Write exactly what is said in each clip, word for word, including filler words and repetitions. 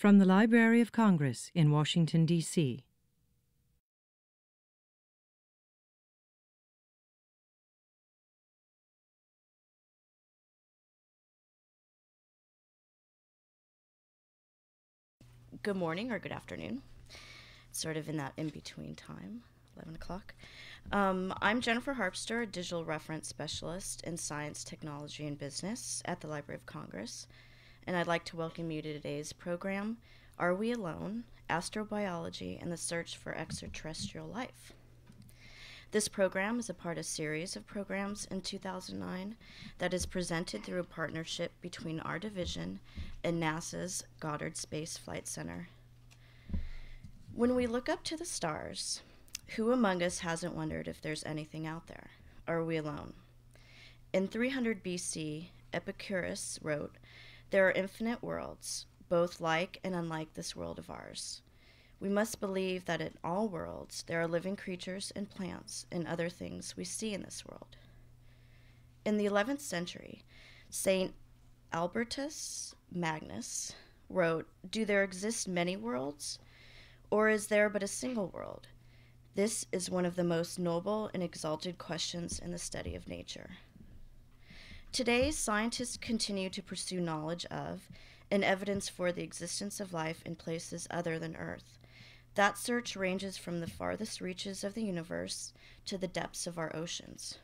From the Library of Congress in Washington, D C Good morning or good afternoon. It's sort of in that in-between time, eleven o'clock. Um, I'm Jennifer Harpster, a digital reference specialist in science, technology, and business at the Library of Congress. And I'd like to welcome you to today's program, Are We Alone? Astrobiology and the Search for Extraterrestrial Life. This program is a part of a series of programs in two thousand nine that is presented through a partnership between our division and NASA's Goddard Space Flight Center. When we look up to the stars, who among us hasn't wondered if there's anything out there? Are we alone? In three hundred B C, Epicurus wrote, "There are infinite worlds, both like and unlike this world of ours. We must believe that in all worlds there are living creatures and plants and other things we see in this world." In the eleventh century, Saint Albertus Magnus wrote, "Do there exist many worlds, or is there but a single world? This is one of the most noble and exalted questions in the study of nature." Today, scientists continue to pursue knowledge of and evidence for the existence of life in places other than Earth. That search ranges from the farthest reaches of the universe to the depths of our oceans.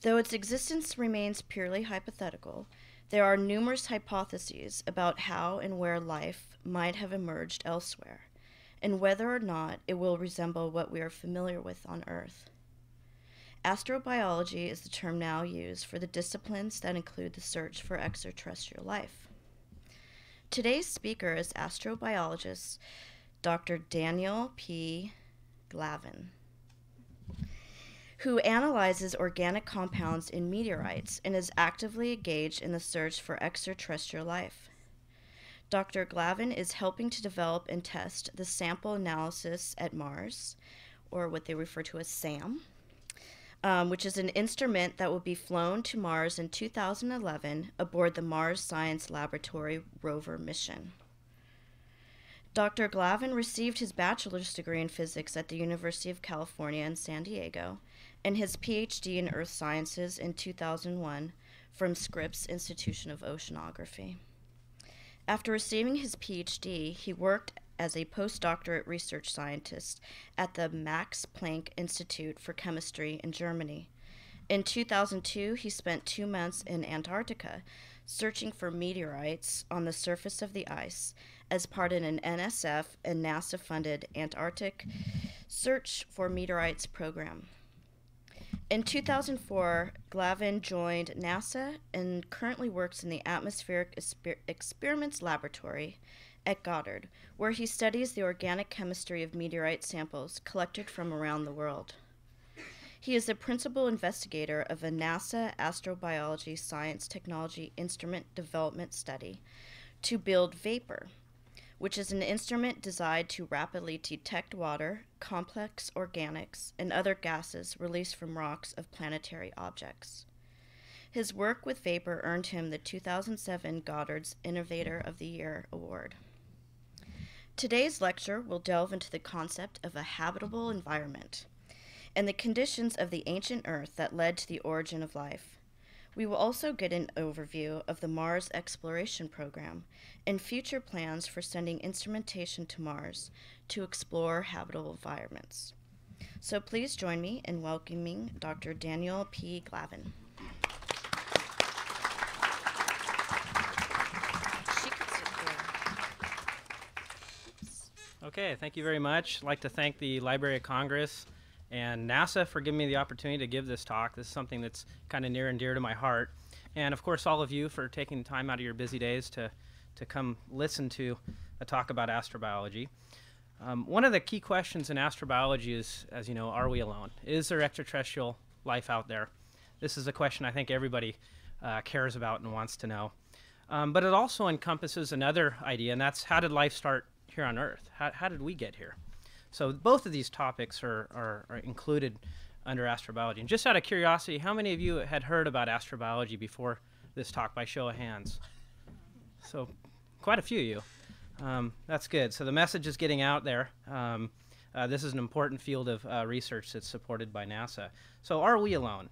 Though its existence remains purely hypothetical, there are numerous hypotheses about how and where life might have emerged elsewhere, and whether or not it will resemble what we are familiar with on Earth. Astrobiology is the term now used for the disciplines that include the search for extraterrestrial life. Today's speaker is astrobiologist Doctor Daniel P. Glavin, who analyzes organic compounds in meteorites and is actively engaged in the search for extraterrestrial life. Doctor Glavin is helping to develop and test the Sample Analysis at Mars, or what they refer to as SAM, Um, which is an instrument that will be flown to Mars in two thousand eleven aboard the Mars Science Laboratory rover mission. Doctor Glavin received his bachelor's degree in physics at the University of California in San Diego and his PhD in earth sciences in two thousand one from Scripps Institution of Oceanography. After receiving his PhD, he worked as a postdoctorate research scientist at the Max Planck Institute for Chemistry in Germany. In two thousand two, he spent two months in Antarctica searching for meteorites on the surface of the ice as part of an N S F and NASA-funded Antarctic Search for Meteorites program. In two thousand four, Glavin joined NASA and currently works in the Atmospheric Exper- Experiments Laboratory at Goddard, where he studies the organic chemistry of meteorite samples collected from around the world. He is the principal investigator of a NASA Astrobiology Science Technology Instrument Development Study to build VAPOR, which is an instrument designed to rapidly detect water, complex organics, and other gases released from rocks of planetary objects. His work with VAPOR earned him the two thousand seven Goddard's Innovator of the Year Award. Today's lecture will delve into the concept of a habitable environment and the conditions of the ancient Earth that led to the origin of life. We will also get an overview of the Mars Exploration Program and future plans for sending instrumentation to Mars to explore habitable environments. So please join me in welcoming Doctor Daniel P. Glavin. Okay, thank you very much. I'd like to thank the Library of Congress and NASA for giving me the opportunity to give this talk. This is something that's kind of near and dear to my heart. And of course, all of you for taking time out of your busy days to, to come listen to a talk about astrobiology. Um, one of the key questions in astrobiology is, as you know, are we alone? Is there extraterrestrial life out there? This is a question I think everybody uh, cares about and wants to know. Um, but it also encompasses another idea, and that's how did life start here on Earth? How, how did we get here? So both of these topics are, are, are included under astrobiology. And just out of curiosity, how many of you had heard about astrobiology before this talk by show of hands? So quite a few of you. Um, that's good. So the message is getting out there. Um, uh, this is an important field of uh, research that's supported by NASA. So are we alone?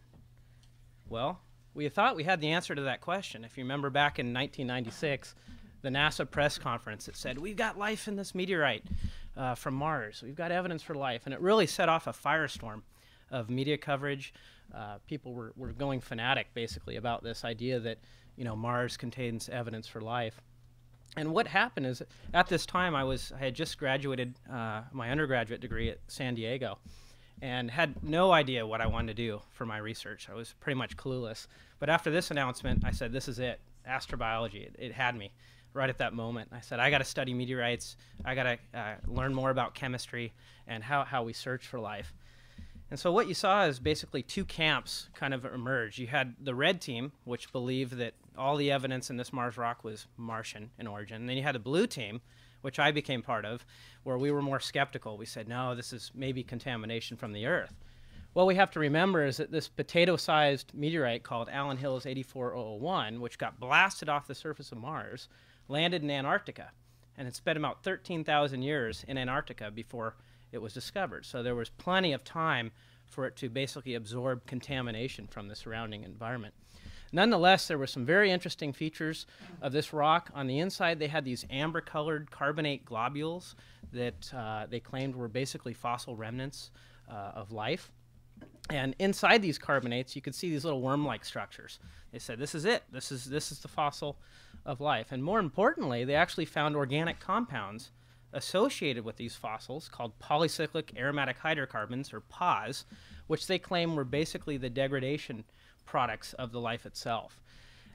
Well, we thought we had the answer to that question. If you remember back in nineteen ninety-six, the NASA press conference that said, we've got life in this meteorite uh, from Mars. We've got evidence for life. And it really set off a firestorm of media coverage. Uh, people were, were going fanatic, basically, about this idea that, you know, Mars contains evidence for life. And what happened is, at this time, I was I had just graduated uh, my undergraduate degree at San Diego and had no idea what I wanted to do for my research. I was pretty much clueless. But after this announcement, I said, this is it, astrobiology. It, it had me right at that moment. I said, I got to study meteorites. I got to uh, learn more about chemistry and how, how we search for life. And so what you saw is basically two camps kind of emerged. You had the red team, which believed that all the evidence in this Mars rock was Martian in origin. And then you had the blue team, which I became part of, where we were more skeptical. We said, no, this is maybe contamination from the Earth. What we have to remember is that this potato-sized meteorite called Allen Hills eight four oh oh one, which got blasted off the surface of Mars, landed in Antarctica. And it spent about thirteen thousand years in Antarctica before it was discovered. So there was plenty of time for it to basically absorb contamination from the surrounding environment. Nonetheless, there were some very interesting features of this rock. On the inside, they had these amber-colored carbonate globules that uh, they claimed were basically fossil remnants uh, of life. And inside these carbonates, you could see these little worm-like structures. They said, this is it. This is, this is the fossil of life. And more importantly, they actually found organic compounds associated with these fossils called polycyclic aromatic hydrocarbons, or P A Hs, which they claim were basically the degradation products of the life itself.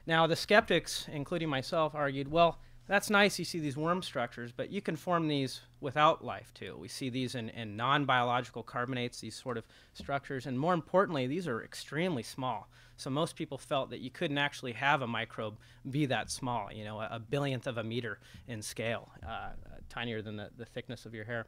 Now, the skeptics, including myself, argued, well, that's nice, you see these worm structures, but you can form these without life, too. We see these in, in non-biological carbonates, these sort of structures, and more importantly, these are extremely small. So most people felt that you couldn't actually have a microbe be that small, you know, a, a billionth of a meter in scale, uh, tinier than the, the thickness of your hair.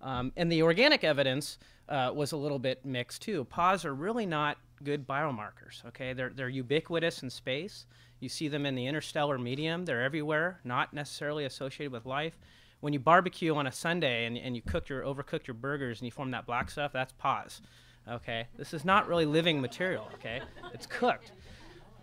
Um, and the organic evidence uh, was a little bit mixed, too. P A Hs are really not good biomarkers, okay? They're, they're ubiquitous in space. You see them in the interstellar medium. They're everywhere, not necessarily associated with life. When you barbecue on a Sunday and, and you cook your, overcook your burgers and you form that black stuff, that's P A Hs, okay? This is not really living material, okay? It's cooked.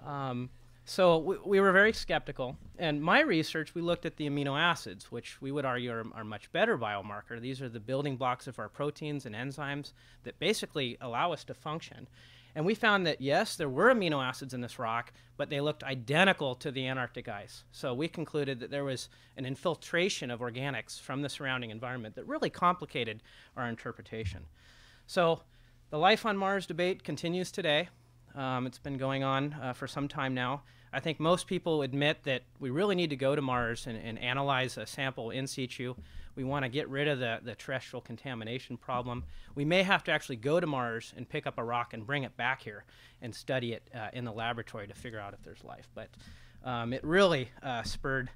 Um, so we, we were very skeptical. And my research, we looked at the amino acids, which we would argue are, are much better biomarker. These are the building blocks of our proteins and enzymes that basically allow us to function. And we found that, yes, there were amino acids in this rock, but they looked identical to the Antarctic ice. So we concluded that there was an infiltration of organics from the surrounding environment that really complicated our interpretation. So the life on Mars debate continues today. Um, it's been going on uh, for some time now. I think most people admit that we really need to go to Mars and, and analyze a sample in situ. We want to get rid of the, the terrestrial contamination problem. We may have to actually go to Mars and pick up a rock and bring it back here and study it uh, in the laboratory to figure out if there's life. But um, it really uh, spurred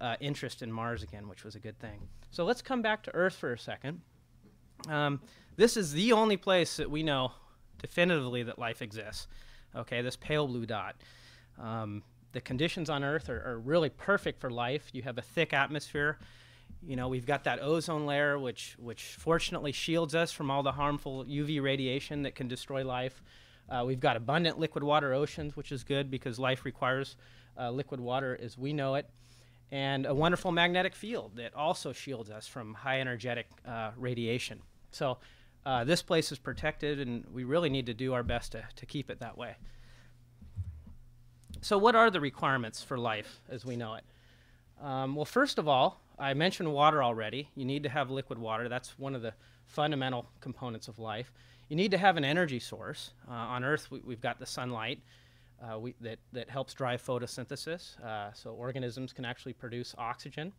uh, interest in Mars again, which was a good thing. So let's come back to Earth for a second. Um, this is the only place that we know definitively that life exists, okay, this pale blue dot. Um, the conditions on Earth are, are really perfect for life. You have a thick atmosphere. You know, we've got that ozone layer, which, which fortunately shields us from all the harmful U V radiation that can destroy life. Uh, we've got abundant liquid water oceans, which is good because life requires uh, liquid water as we know it. And a wonderful magnetic field that also shields us from high energetic uh, radiation. So uh, this place is protected, and we really need to do our best to, to keep it that way. So what are the requirements for life as we know it? Um, well, first of all, I mentioned water already. You need to have liquid water. That's one of the fundamental components of life. You need to have an energy source. Uh, on Earth, we, we've got the sunlight uh, we, that, that helps drive photosynthesis. Uh, so organisms can actually produce oxygen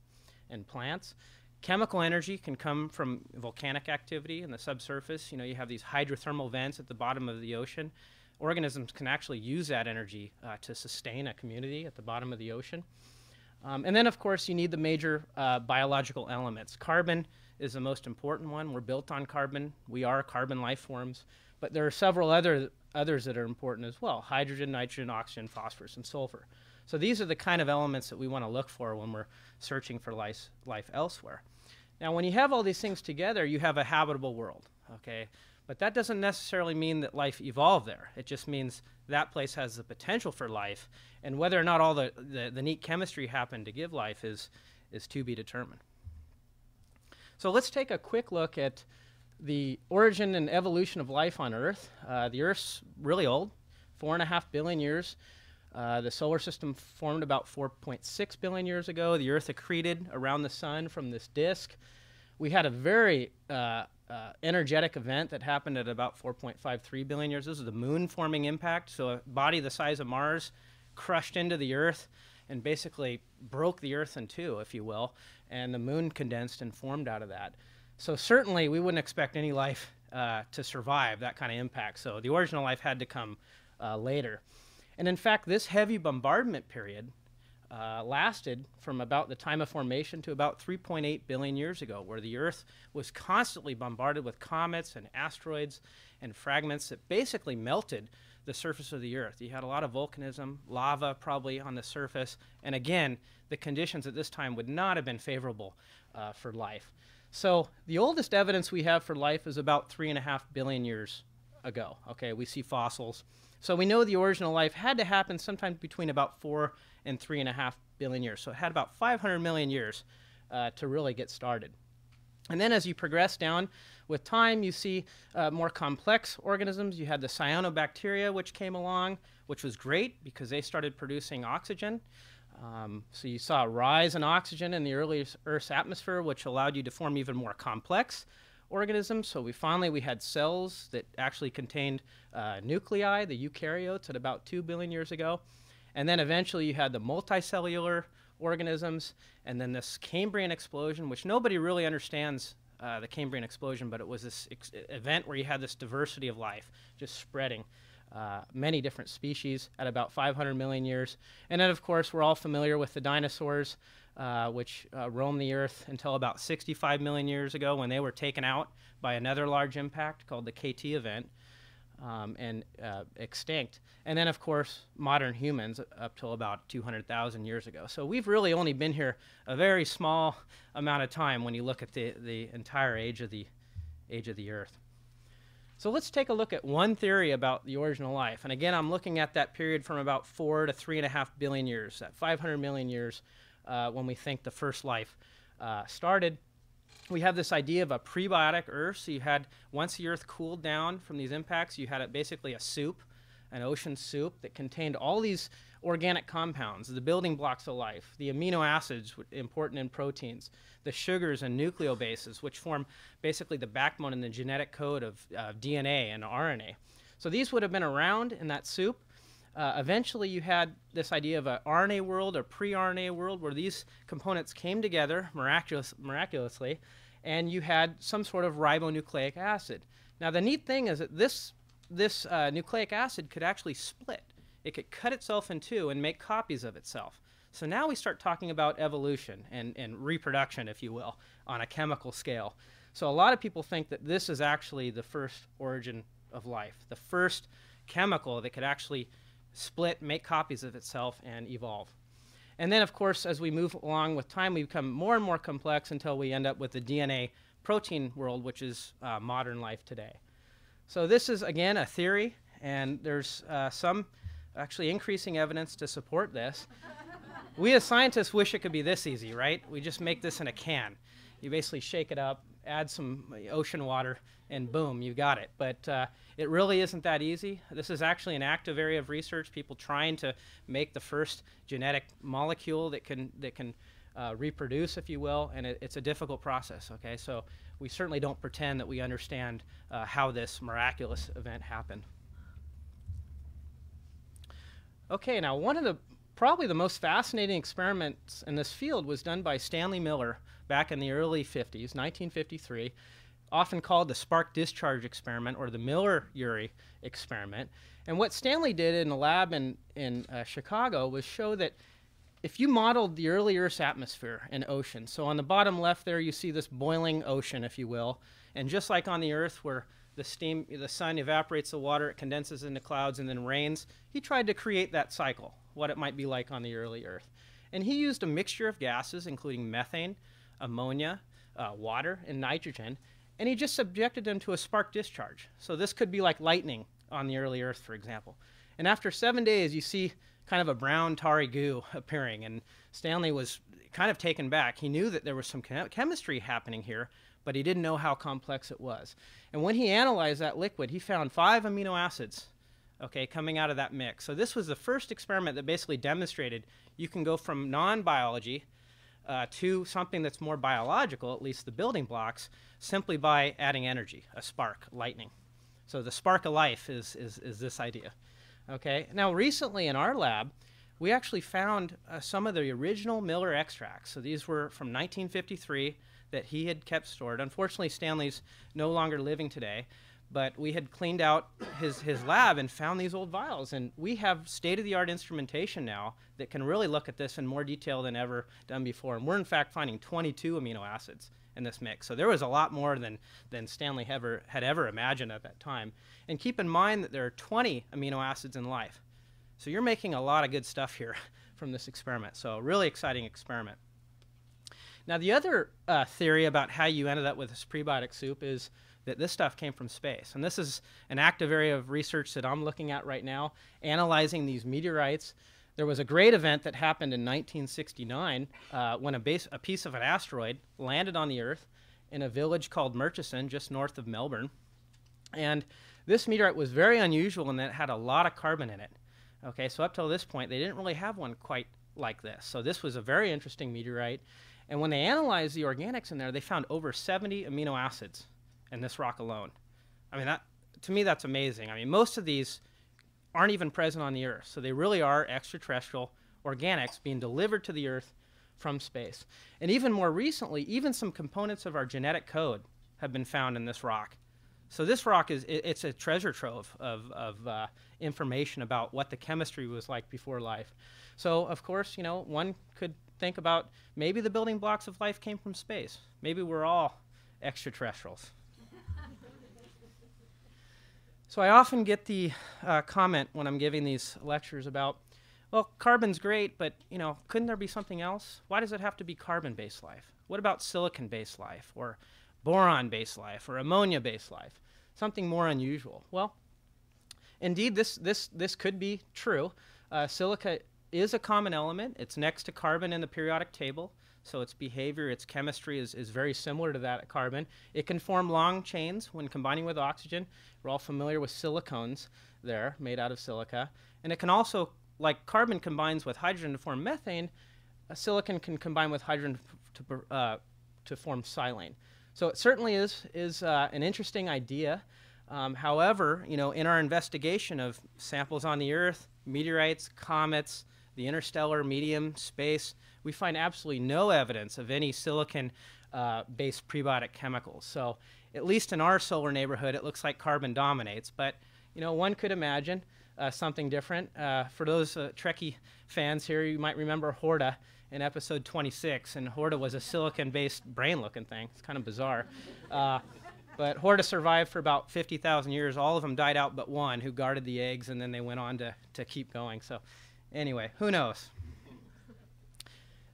and plants. Chemical energy can come from volcanic activity in the subsurface. You know, you have these hydrothermal vents at the bottom of the ocean. Organisms can actually use that energy uh, to sustain a community at the bottom of the ocean. Um, and then, of course, you need the major uh, biological elements. Carbon is the most important one. We're built on carbon. We are carbon life forms. But there are several other, others that are important as well, hydrogen, nitrogen, oxygen, phosphorus, and sulfur. So these are the kind of elements that we want to look for when we're searching for life, life elsewhere. Now, when you have all these things together, you have a habitable world, okay? But that doesn't necessarily mean that life evolved there. It just means that place has the potential for life, and whether or not all the, the, the neat chemistry happened to give life is, is to be determined. So let's take a quick look at the origin and evolution of life on Earth. Uh, the Earth's really old, four and a half billion years. Uh, the solar system formed about four point six billion years ago. The Earth accreted around the sun from this disk. We had a very uh, uh, energetic event that happened at about four point five three billion years. This is the moon forming impact. So a body the size of Mars crushed into the Earth and basically broke the Earth in two, if you will, and the moon condensed and formed out of that. So certainly we wouldn't expect any life uh, to survive that kind of impact. So the original life had to come uh, later. And in fact, this heavy bombardment period uh, lasted from about the time of formation to about three point eight billion years ago, where the Earth was constantly bombarded with comets and asteroids and fragments that basically melted the surface of the Earth. You had a lot of volcanism, lava probably on the surface, and again, the conditions at this time would not have been favorable uh, for life. So the oldest evidence we have for life is about three and a half billion years ago. Okay, we see fossils. So we know the original life had to happen sometime between about four and three and a half billion years. So it had about five hundred million years uh, to really get started. And then as you progress down with time, you see uh, more complex organisms. You had the cyanobacteria, which came along, which was great because they started producing oxygen. Um, so you saw a rise in oxygen in the early Earth's atmosphere, which allowed you to form even more complex organisms. So we finally we had cells that actually contained uh, nuclei, the eukaryotes, at about two billion years ago. And then eventually you had the multicellular organisms, and then this Cambrian explosion, which nobody really understands uh, the Cambrian explosion, but it was this ex event where you had this diversity of life just spreading. Uh, many different species at about five hundred million years. And then, of course, we're all familiar with the dinosaurs, uh, which uh, roamed the Earth until about sixty-five million years ago, when they were taken out by another large impact called the K T event um, and uh, extinct. And then, of course, modern humans up till about two hundred thousand years ago. So we've really only been here a very small amount of time when you look at the, the entire age of the, age of the Earth. So let's take a look at one theory about the original life. And again, I'm looking at that period from about four to three and a half billion years, that five hundred million years uh, when we think the first life uh, started. We have this idea of a prebiotic Earth. So you had, once the Earth cooled down from these impacts, you had a, basically a soup, an ocean soup that contained all these organic compounds, the building blocks of life, the amino acids important in proteins, the sugars and nucleobases, which form basically the backbone and the genetic code of uh, D N A and R N A. So these would have been around in that soup. Uh, eventually you had this idea of an R N A world or pre-R N A world where these components came together miraculous, miraculously, and you had some sort of ribonucleic acid. Now the neat thing is that this, this uh, nucleic acid could actually split. It could cut itself in two and make copies of itself. So now we start talking about evolution and, and reproduction, if you will, on a chemical scale. So a lot of people think that this is actually the first origin of life, the first chemical that could actually split, make copies of itself, and evolve. And then, of course, as we move along with time, we become more and more complex until we end up with the D N A protein world, which is uh, modern life today. So this is, again, a theory, and there's uh, some actually increasing evidence to support this. We as scientists wish it could be this easy, right? We just make this in a can. You basically shake it up, add some ocean water, and boom, you got it. But uh, it really isn't that easy. This is actually an active area of research, people trying to make the first genetic molecule that can, that can uh, reproduce, if you will, and it, it's a difficult process, okay? So we certainly don't pretend that we understand uh, how this miraculous event happened. Okay, now one of the, probably the most fascinating experiments in this field was done by Stanley Miller back in the early fifties, nineteen fifty-three, often called the Spark Discharge Experiment or the Miller-Urey Experiment. And what Stanley did in a lab in, in uh, Chicago was show that if you modeled the early Earth's atmosphere and ocean, so on the bottom left there you see this boiling ocean, if you will, and just like on the Earth where the steam, the sun evaporates the water, it condenses into clouds, and then rains. He tried to create that cycle what it might be like on the early Earth. And he used a mixture of gases, including methane, ammonia, uh, water, and nitrogen, and he just subjected them to a spark discharge. So this could be like lightning on the early Earth, for example. And after seven days, you see kind of a brown tarry goo appearing, and Stanley was kind of taken back. He knew that there was some chem chemistry happening here, but he didn't know how complex it was. And when he analyzed that liquid, he found five amino acids, okay, coming out of that mix. So this was the first experiment that basically demonstrated you can go from non-biology uh, to something that's more biological, at least the building blocks, simply by adding energy, a spark, lightning. So the spark of life is, is, is this idea. Okay. Now, recently in our lab, we actually found uh, some of the original Miller extracts. So these were from nineteen fifty-three that he had kept stored. Unfortunately, Stanley's no longer living today, but we had cleaned out his, his lab and found these old vials. And we have state-of-the-art instrumentation now that can really look at this in more detail than ever done before. And we're, in fact, finding twenty-two amino acids in this mix. So there was a lot more than, than Stanley ever, had ever imagined at that time. And keep in mind that there are twenty amino acids in life. So you're making a lot of good stuff here from this experiment. So a really exciting experiment. Now, the other uh, theory about how you ended up with this prebiotic soup is that this stuff came from space. And this is an active area of research that I'm looking at right now, analyzing these meteorites. There was a great event that happened in nineteen sixty-nine uh, when a, base, a piece of an asteroid landed on the Earth in a village called Murchison, just north of Melbourne. And this meteorite was very unusual in that it had a lot of carbon in it. Okay, so up till this point, they didn't really have one quite like this. So this was a very interesting meteorite. And when they analyzed the organics in there, they found over seventy amino acids in this rock alone. I mean, that, to me, that's amazing. I mean, most of these aren't even present on the Earth. So they really are extraterrestrial organics being delivered to the Earth from space. And even more recently, even some components of our genetic code have been found in this rock. So this rock is it, it's a treasure trove of, of uh, information about what the chemistry was like before life. So of course, you know, one could think about maybe the building blocks of life came from space. Maybe we're all extraterrestrials. So I often get the uh, comment when I'm giving these lectures about, well, carbon's great, but you know, couldn't there be something else? Why does it have to be carbon-based life? What about silicon-based life, or boron-based life, or ammonia-based life? Something more unusual. Well, indeed, this this this could be true. Uh, silica is a common element. It's next to carbon in the periodic table, so its behavior, its chemistry is, is very similar to that of carbon. It can form long chains when combining with oxygen. We're all familiar with silicones there, made out of silica. And it can also, like carbon combines with hydrogen to form methane, a silicon can combine with hydrogen to, uh, to form silane. So it certainly is, is uh, an interesting idea. Um, however, you know, in our investigation of samples on the Earth, meteorites, comets, the interstellar medium, space, we find absolutely no evidence of any silicon-based uh, prebiotic chemicals. So at least in our solar neighborhood, it looks like carbon dominates. But you know, one could imagine uh, something different. Uh, for those uh, Trekkie fans here, you might remember Horta in episode twenty-six. And Horta was a silicon-based brain-looking thing. It's kind of bizarre. Uh, but Horta survived for about fifty thousand years. All of them died out but one, who guarded the eggs, and then they went on to, to keep going. So anyway, who knows?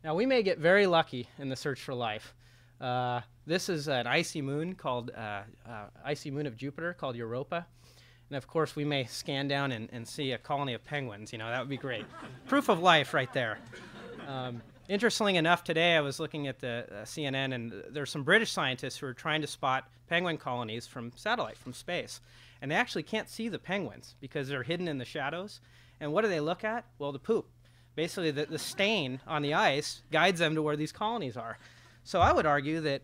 Now, we may get very lucky in the search for life. Uh, this is an icy moon called, uh, uh, icy moon of Jupiter called Europa. And of course, we may scan down and, and see a colony of penguins. You know, that would be great. Proof of life right there. Um, interestingly enough, today I was looking at the uh, C N N, and there's some British scientists who are trying to spot penguin colonies from satellite, from space. And they actually can't see the penguins because they're hidden in the shadows. And what do they look at? Well, the poop. Basically, the, the stain on the ice guides them to where these colonies are. So I would argue that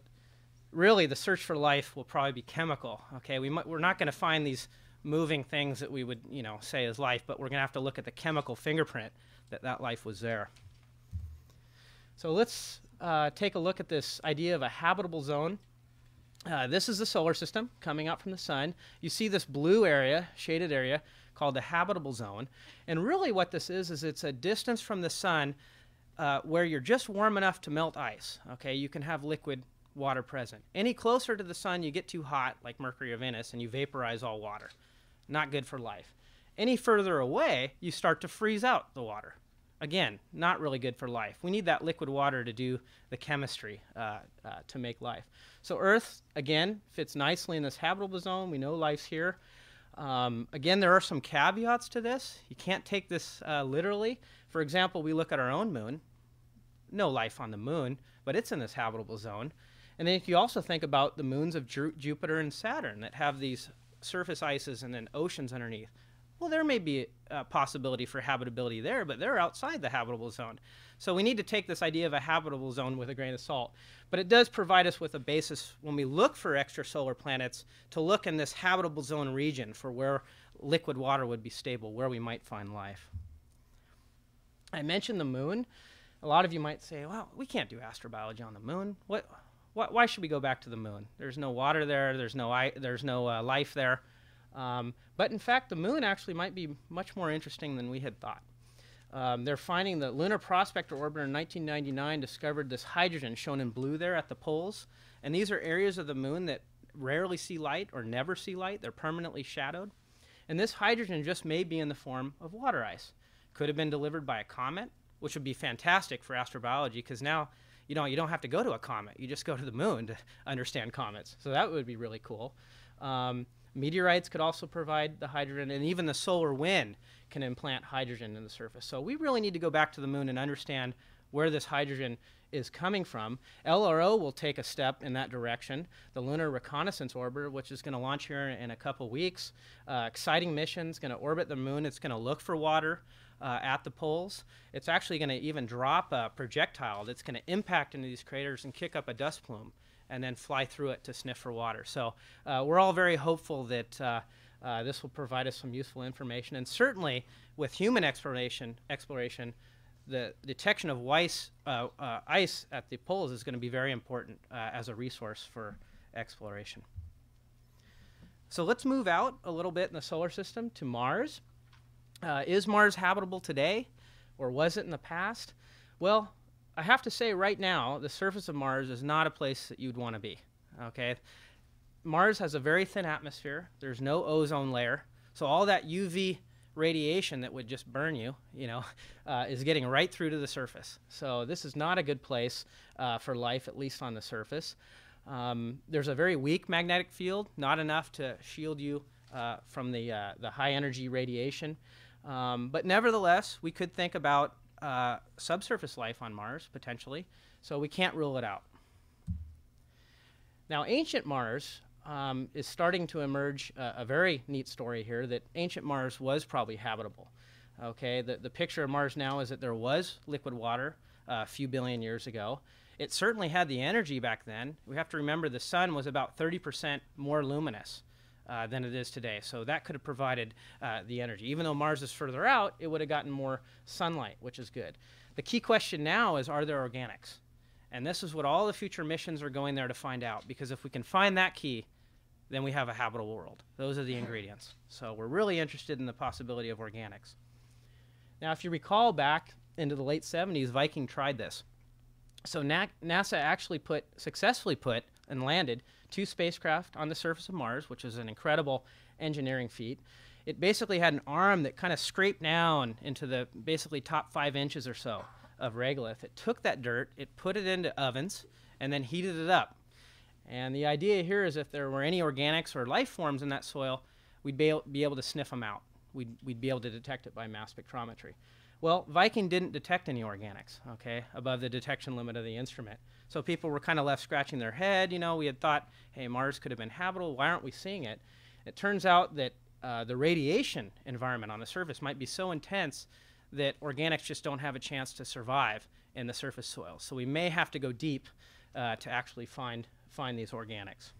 really the search for life will probably be chemical. Okay, we might, we're not going to find these moving things that we would, you know, say is life, but we're going to have to look at the chemical fingerprint that that life was there. So let's uh, take a look at this idea of a habitable zone. Uh, this is the solar system coming out from the sun. You see this blue area, shaded area, called the habitable zone. And really what this is, is it's a distance from the sun uh, where you're just warm enough to melt ice. Okay, you can have liquid water present. Any closer to the sun, you get too hot, like Mercury or Venus, and you vaporize all water. Not good for life. Any further away, you start to freeze out the water. Again, not really good for life. We need that liquid water to do the chemistry uh, uh, to make life. So Earth, again, fits nicely in this habitable zone. We know life's here. Um, again, there are some caveats to this. You can't take this uh, literally. For example, we look at our own moon. No life on the moon, but it's in this habitable zone. And then if you also think about the moons of Ju- Jupiter and Saturn that have these surface ices and then oceans underneath. Well, there may be a possibility for habitability there, but they're outside the habitable zone. So we need to take this idea of a habitable zone with a grain of salt. But it does provide us with a basis when we look for extrasolar planets to look in this habitable zone region for where liquid water would be stable, where we might find life. I mentioned the moon. A lot of you might say, well, we can't do astrobiology on the moon. What, what, why should we go back to the moon? There's no water there. There's no, I, there's no uh, life there. Um, but in fact, the moon actually might be much more interesting than we had thought. Um, they're finding the Lunar Prospector Orbiter in nineteen ninety-nine discovered this hydrogen shown in blue there at the poles. And these are areas of the moon that rarely see light or never see light. They're permanently shadowed. And this hydrogen just may be in the form of water ice. Could have been delivered by a comet, which would be fantastic for astrobiology because now you know, you don't have to go to a comet. You just go to the moon to understand comets. So that would be really cool. Um, Meteorites could also provide the hydrogen, and even the solar wind can implant hydrogen in the surface. So we really need to go back to the moon and understand where this hydrogen is coming from. L R O will take a step in that direction. The Lunar Reconnaissance Orbiter, which is going to launch here in a couple weeks. Uh, exciting mission's going to orbit the moon. It's going to look for water uh, at the poles. It's actually going to even drop a projectile that's going to impact into these craters and kick up a dust plume, and then fly through it to sniff for water. So uh, we're all very hopeful that uh, uh, this will provide us some useful information. And certainly with human exploration, exploration the detection of ice, uh, uh, ice at the poles is going to be very important uh, as a resource for exploration. So let's move out a little bit in the solar system to Mars. Uh, is Mars habitable today, or was it in the past? Well, I have to say right now, the surface of Mars is not a place that you'd want to be, okay? Mars has a very thin atmosphere. There's no ozone layer. So all that U V radiation that would just burn you, you know, uh, is getting right through to the surface. So this is not a good place uh, for life, at least on the surface. Um, there's a very weak magnetic field, not enough to shield you uh, from the, uh, the high energy radiation. Um, but nevertheless, we could think about Uh, subsurface life on Mars, potentially, so we can't rule it out. Now, ancient Mars um, is starting to emerge uh, a very neat story here that ancient Mars was probably habitable. Okay, the, the picture of Mars now is that there was liquid water uh, a few billion years ago. It certainly had the energy back then. We have to remember the sun was about thirty percent more luminous Uh, than it is today. So that could have provided uh, the energy. Even though Mars is further out, it would have gotten more sunlight, which is good. The key question now is, are there organics? And this is what all the future missions are going there to find out, because if we can find that key, then we have a habitable world. Those are the ingredients. So we're really interested in the possibility of organics. Now, if you recall back into the late seventies, Viking tried this. So Na- NASA actually put, successfully put and landed two spacecraft on the surface of Mars, which is an incredible engineering feat. It basically had an arm that kind of scraped down into the basically top five inches or so of regolith. It took that dirt, it put it into ovens, and then heated it up. And the idea here is if there were any organics or life forms in that soil, we'd be able, be able to sniff them out. We'd, we'd be able to detect it by mass spectrometry. Well, Viking didn't detect any organics, okay, above the detection limit of the instrument. So people were kind of left scratching their head. You know, we had thought, hey, Mars could have been habitable. Why aren't we seeing it? It turns out that uh, the radiation environment on the surface might be so intense that organics just don't have a chance to survive in the surface soil. So we may have to go deep uh, to actually find, find these organics.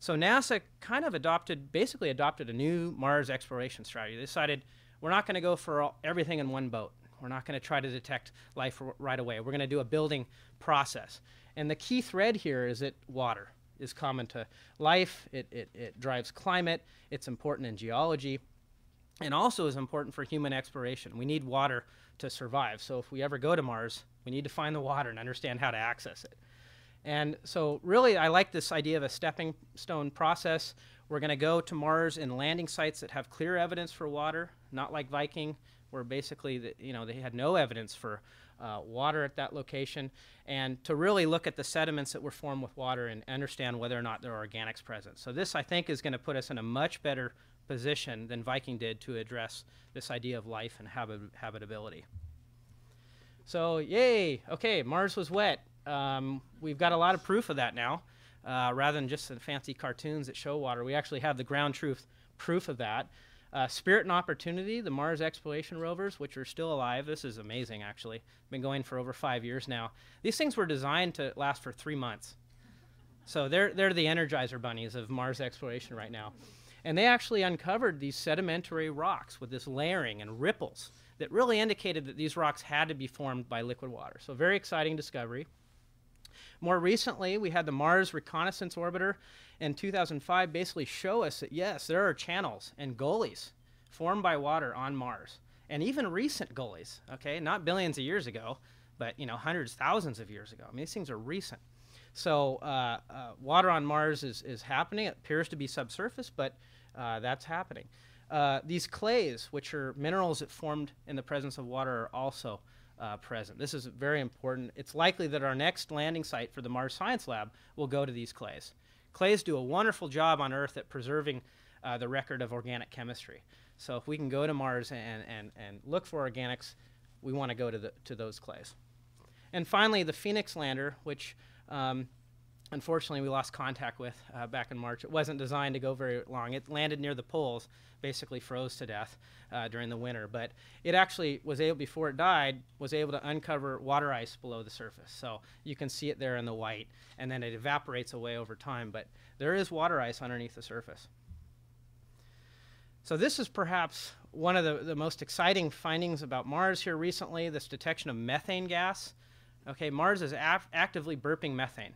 So NASA kind of adopted, basically adopted a new Mars exploration strategy. They decided, we're not going to go for all, everything in one boat. We're not going to try to detect life r right away. We're going to do a building process. And the key thread here is that water is common to life. It, it, it drives climate. It's important in geology, and also is important for human exploration. We need water to survive. So if we ever go to Mars, we need to find the water and understand how to access it. And so really, I like this idea of a stepping stone process. We're going to go to Mars in landing sites that have clear evidence for water, not like Viking. where basically the, you know, they had no evidence for uh, water at that location, and to really look at the sediments that were formed with water and understand whether or not there are organics present. So this, I think, is going to put us in a much better position than Viking did to address this idea of life and habit habitability. So yay, okay, Mars was wet. Um, we've got a lot of proof of that now. Uh, rather than just the fancy cartoons that show water, we actually have the ground truth proof of that. Uh, Spirit and Opportunity, the Mars Exploration Rovers, which are still alive. This is amazing, actually. Been going for over five years now. These things were designed to last for three months. So they're, they're the Energizer bunnies of Mars exploration right now. And they actually uncovered these sedimentary rocks with this layering and ripples that really indicated that these rocks had to be formed by liquid water. So very exciting discovery. More recently, we had the Mars Reconnaissance Orbiter in two thousand five basically show us that, yes, there are channels and gullies formed by water on Mars, and even recent gullies, okay? Not billions of years ago, but, you know, hundreds, thousands of years ago. I mean, these things are recent. So uh, uh, water on Mars is, is happening. It appears to be subsurface, but uh, that's happening. Uh, these clays, which are minerals that formed in the presence of water, are also Uh, present. This is very important. It's likely that our next landing site for the Mars Science Lab will go to these clays. Clays do a wonderful job on Earth at preserving uh, the record of organic chemistry. So if we can go to Mars and, and, and look for organics, we want to go to, the, to those clays. And finally, the Phoenix lander, which um, unfortunately we lost contact with uh, back in March. It wasn't designed to go very long. It landed near the poles, basically froze to death uh, during the winter, but it actually was able, before it died, was able to uncover water ice below the surface. So you can see it there in the white, and then it evaporates away over time, but there is water ice underneath the surface. So this is perhaps one of the, the most exciting findings about Mars here recently, this detection of methane gas. Okay, Mars is actively burping methane,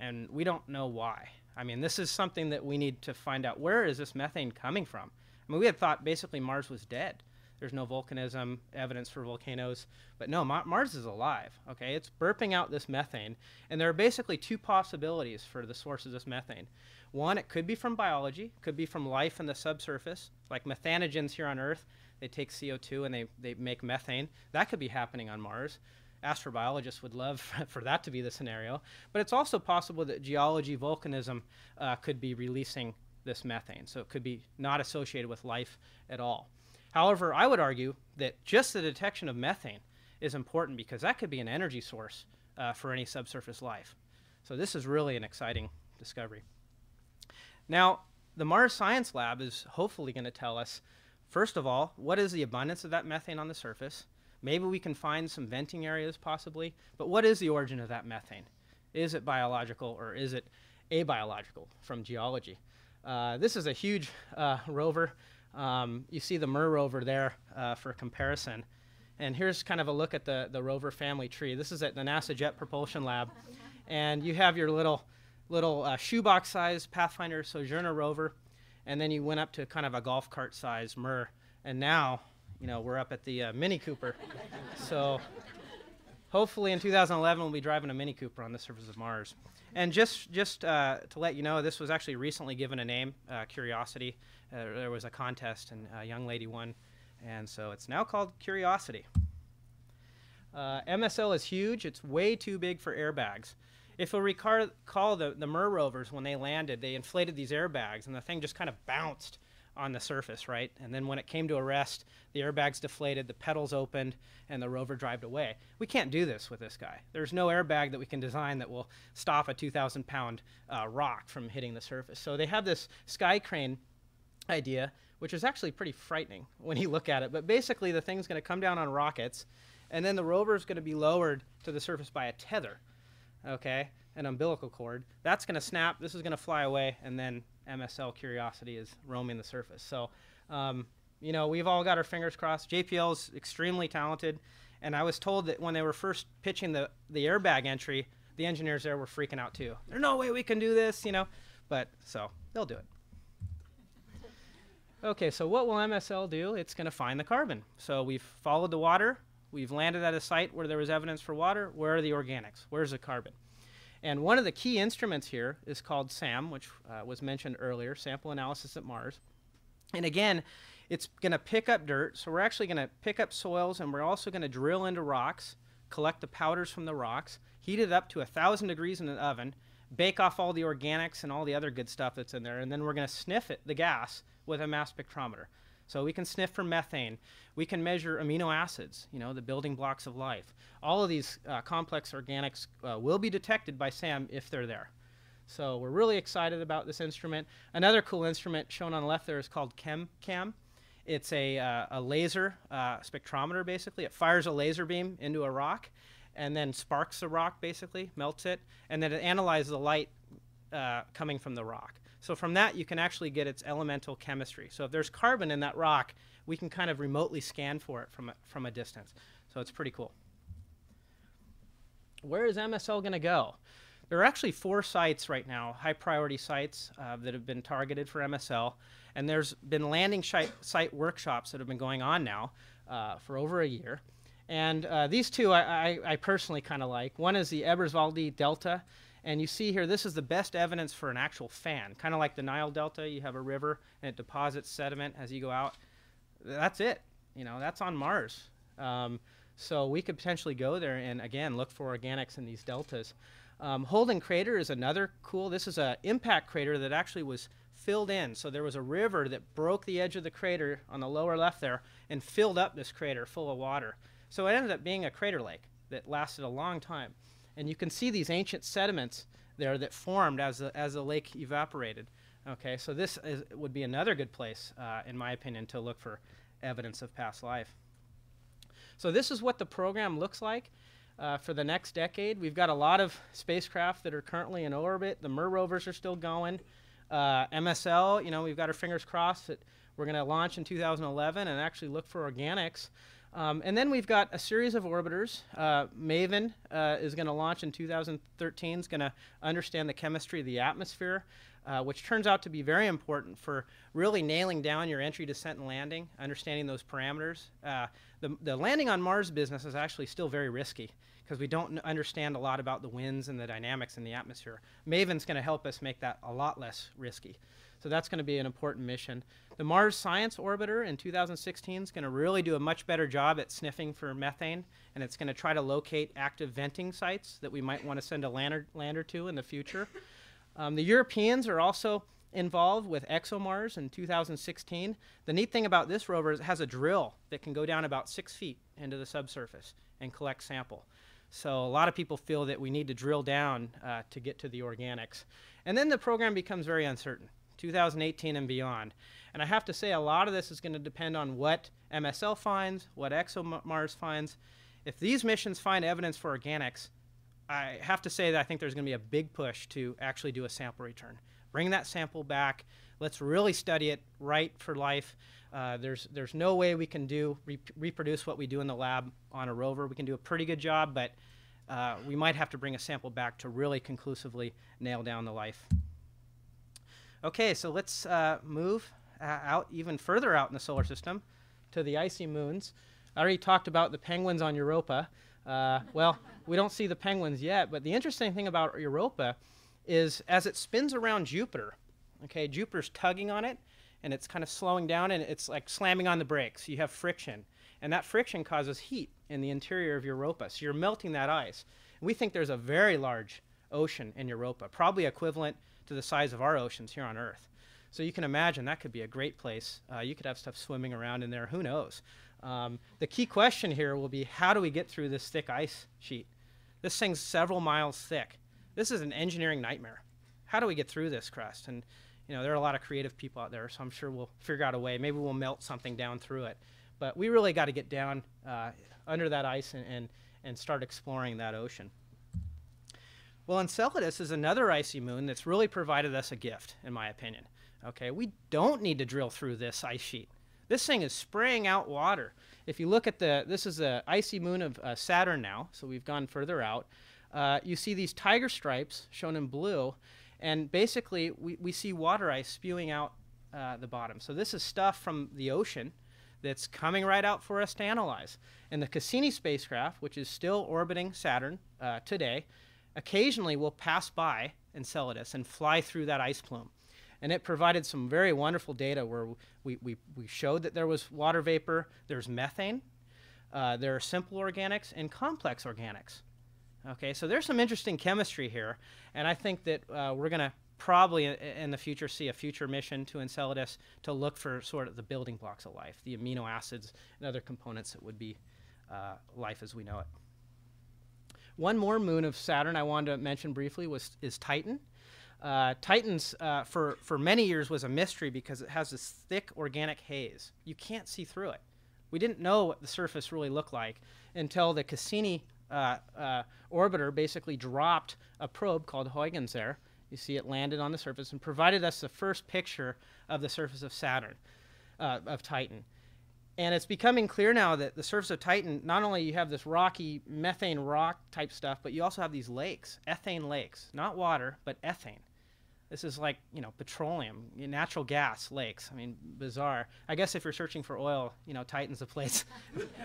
and we don't know why. I mean, this is something that we need to find out. Where is this methane coming from? I mean, we had thought basically Mars was dead. There's no volcanism, evidence for volcanoes. But no, Ma Mars is alive, okay? It's burping out this methane. And there are basically two possibilities for the source of this methane. One, it could be from biology, could be from life in the subsurface, like methanogens here on Earth. They take C O two and they, they make methane. That could be happening on Mars. Astrobiologists would love for that to be the scenario. But it's also possible that geology, volcanism uh, could be releasing this methane. So it could be not associated with life at all. However, I would argue that just the detection of methane is important because that could be an energy source uh, for any subsurface life. So this is really an exciting discovery. Now, the Mars Science Lab is hopefully going to tell us, first of all, what is the abundance of that methane on the surface? Maybe we can find some venting areas possibly, but what is the origin of that methane? Is it biological or is it abiological from geology? Uh, this is a huge uh, rover. Um, you see the M E R rover there uh, for comparison. And here's kind of a look at the, the rover family tree. This is at the NASA Jet Propulsion Lab. And you have your little, little uh, shoebox-sized Pathfinder Sojourner rover, and then you went up to kind of a golf cart-sized M E R, and now, you know, we're up at the uh, Mini Cooper. So hopefully in two thousand eleven, we'll be driving a Mini Cooper on the surface of Mars. And just, just uh, to let you know, this was actually recently given a name, uh, Curiosity. Uh, there was a contest, and a young lady won. And so it's now called Curiosity. Uh, M S L is huge. It's way too big for airbags. If you'll recall, the, the M E R rovers, when they landed, they inflated these airbags, and the thing just kind of bounced on the surface, right? And then when it came to a rest, the airbags deflated, the pedals opened, and the rover drived away. We can't do this with this guy. There's no airbag that we can design that will stop a two thousand pound uh, rock from hitting the surface. So they have this sky crane idea, which is actually pretty frightening when you look at it. But basically, the thing's going to come down on rockets, and then the rover's going to be lowered to the surface by a tether, okay, an umbilical cord. That's going to snap. This is going to fly away, and then M S L Curiosity is roaming the surface. So, um, you know, we've all got our fingers crossed. J P L's extremely talented, and I was told that when they were first pitching the, the airbag entry, the engineers there were freaking out too. There's no way we can do this, you know, but so they'll do it. Okay, so what will M S L do? It's going to find the carbon. So we've followed the water. We've landed at a site where there was evidence for water. Where are the organics? Where's the carbon? And one of the key instruments here is called SAM, which uh, was mentioned earlier, Sample Analysis at Mars. And again, It's going to pick up dirt, so we're actually going to pick up soils, and we're also going to drill into rocks, collect the powders from the rocks, heat it up to one thousand degrees in an oven, bake off all the organics and all the other good stuff that's in there, and then we're going to sniff it, the gas, with a mass spectrometer. So we can sniff for methane. We can measure amino acids, you know, the building blocks of life. All of these uh, complex organics uh, will be detected by SAM if they're there. So we're really excited about this instrument. Another cool instrument shown on the left there is called ChemCam. It's a, uh, a laser uh, spectrometer, basically. It fires a laser beam into a rock and then sparks the rock, basically, melts it, and then it analyzes the light uh, coming from the rock. So from that, you can actually get its elemental chemistry. So if there's carbon in that rock, we can kind of remotely scan for it from a, from a distance. So it's pretty cool. Where is M S L going to go? There are actually four sites right now, high-priority sites uh, that have been targeted for M S L, and there's been landing site workshops that have been going on now uh, for over a year. And uh, these two I, I, I personally kind of like. One is the Eberswalde Delta, and you see here this is the best evidence for an actual fan, kind of like the Nile Delta. You have a river, and it deposits sediment as you go out. That's it. You know, that's on Mars. Um, so we could potentially go there and, again, look for organics in these deltas. Um, Holden Crater is another cool. This is an impact crater that actually was filled in. So there was a river that broke the edge of the crater on the lower left there and filled up this crater full of water. So it ended up being a crater lake that lasted a long time. And you can see these ancient sediments there that formed as the, as the lake evaporated. Okay, so this is, would be another good place, uh, in my opinion, to look for evidence of past life. So this is what the program looks like. Uh, for the next decade, we've got a lot of spacecraft that are currently in orbit. The M E R rovers are still going. Uh, M S L, you know, we've got our fingers crossed that we're going to launch in two thousand eleven and actually look for organics. Um, and then we've got a series of orbiters. Uh, MAVEN uh, is going to launch in two thousand thirteen. It's going to understand the chemistry of the atmosphere, uh, which turns out to be very important for really nailing down your entry, descent, and landing, understanding those parameters. Uh, the, the landing on Mars business is actually still very risky, because we don't understand a lot about the winds and the dynamics in the atmosphere. MAVEN's going to help us make that a lot less risky. So that's going to be an important mission. The Mars Science Orbiter in two thousand sixteen is going to really do a much better job at sniffing for methane, and it's going to try to locate active venting sites that we might want to send a lander, lander to in the future. Um, the Europeans are also involved with ExoMars in two thousand sixteen. The neat thing about this rover is it has a drill that can go down about six feet into the subsurface and collect sample. So a lot of people feel that we need to drill down uh, to get to the organics. And then the program becomes very uncertain, two thousand eighteen and beyond. And I have to say a lot of this is going to depend on what M S L finds, what ExoMars finds. If these missions find evidence for organics, I have to say that I think there's going to be a big push to actually do a sample return. Bring that sample back. Let's really study it right for life. Uh, there's, there's no way we can do re reproduce what we do in the lab on a rover. We can do a pretty good job, but uh, we might have to bring a sample back to really conclusively nail down the life. Okay, so let's uh, move uh, out even further out in the solar system to the icy moons. I already talked about the penguins on Europa. Uh, well, we don't see the penguins yet, but the interesting thing about Europa is as it spins around Jupiter, okay, Jupiter's tugging on it, and it's kind of slowing down, and it's like slamming on the brakes. You have friction, and that friction causes heat in the interior of Europa, so you're melting that ice. And we think there's a very large ocean in Europa, probably equivalent to the size of our oceans here on Earth. So you can imagine that could be a great place. Uh, you could have stuff swimming around in there. Who knows? Um, the key question here will be, how do we get through this thick ice sheet? This thing's several miles thick. This is an engineering nightmare. How do we get through this crust? And you know, there are a lot of creative people out there, so I'm sure we'll figure out a way. Maybe we'll melt something down through it. But we really got to get down uh, under that ice and, and, and start exploring that ocean. Well, Enceladus is another icy moon that's really provided us a gift, in my opinion. Okay, we don't need to drill through this ice sheet. This thing is spraying out water. If you look at the, this is the icy moon of uh, Saturn now, so we've gone further out. Uh, you see these tiger stripes shown in blue. And basically, we, we see water ice spewing out uh, the bottom. So this is stuff from the ocean that's coming right out for us to analyze. And the Cassini spacecraft, which is still orbiting Saturn uh, today, occasionally will pass by Enceladus and fly through that ice plume. and it provided some very wonderful data where we, we, we showed that there was water vapor, there's methane, uh, there are simple organics and complex organics. Okay, so there's some interesting chemistry here, and I think that uh, we're going to probably in the future see a future mission to Enceladus to look for sort of the building blocks of life, the amino acids and other components that would be uh, life as we know it. One more moon of Saturn I wanted to mention briefly was is Titan. Uh, Titan's uh, for for many years was a mystery because it has this thick organic haze. You can't see through it. We didn't know what the surface really looked like until the Cassini uh, uh, orbiter basically dropped a probe called Huygens there. You see it landed on the surface and provided us the first picture of the surface of Saturn, uh, of Titan. And it's becoming clear now that the surface of Titan, not only you have this rocky methane rock type stuff, but you also have these lakes, ethane lakes, not water, but ethane. This is like, you know, petroleum, natural gas lakes. I mean, bizarre. I guess if you're searching for oil, you know, Titan's the place.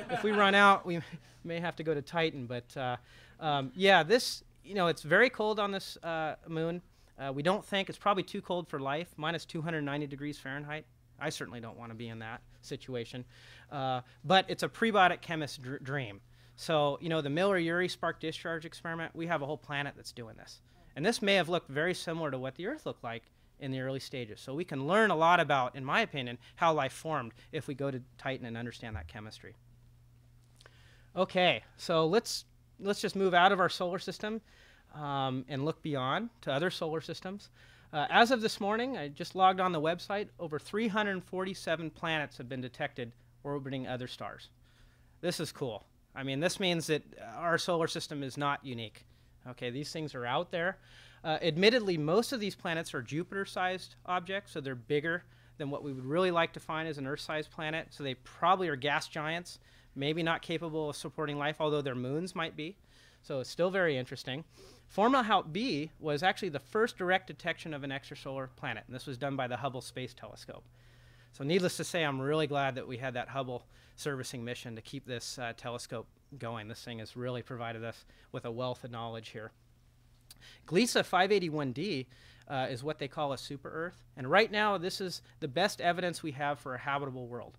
If we run out, we may have to go to Titan. But uh, um, yeah, this, you know, it's very cold on this uh, moon. Uh, we don't think it's probably too cold for life, minus two hundred ninety degrees Fahrenheit. I certainly don't want to be in that situation. Uh, but it's a prebiotic chemist's dr dream. So, you know, the Miller-Urey Spark Discharge Experiment, we have a whole planet that's doing this. And this may have looked very similar to what the Earth looked like in the early stages. So we can learn a lot about, in my opinion, how life formed if we go to Titan and understand that chemistry. Okay, so let's, let's just move out of our solar system. Um, and look beyond to other solar systems. Uh, as of this morning, I just logged on the website, over three hundred forty-seven planets have been detected orbiting other stars. This is cool. I mean, this means that our solar system is not unique. Okay, these things are out there. Uh, admittedly, most of these planets are Jupiter-sized objects, so they're bigger than what we would really like to find as an Earth-sized planet, so they probably are gas giants, maybe not capable of supporting life, although their moons might be. So it's still very interesting. Fomalhaut B was actually the first direct detection of an extrasolar planet, and this was done by the Hubble Space Telescope. So needless to say, I'm really glad that we had that Hubble servicing mission to keep this uh, telescope going. This thing has really provided us with a wealth of knowledge here. Gliese five eighty-one d uh, is what they call a super-Earth, and right now this is the best evidence we have for a habitable world.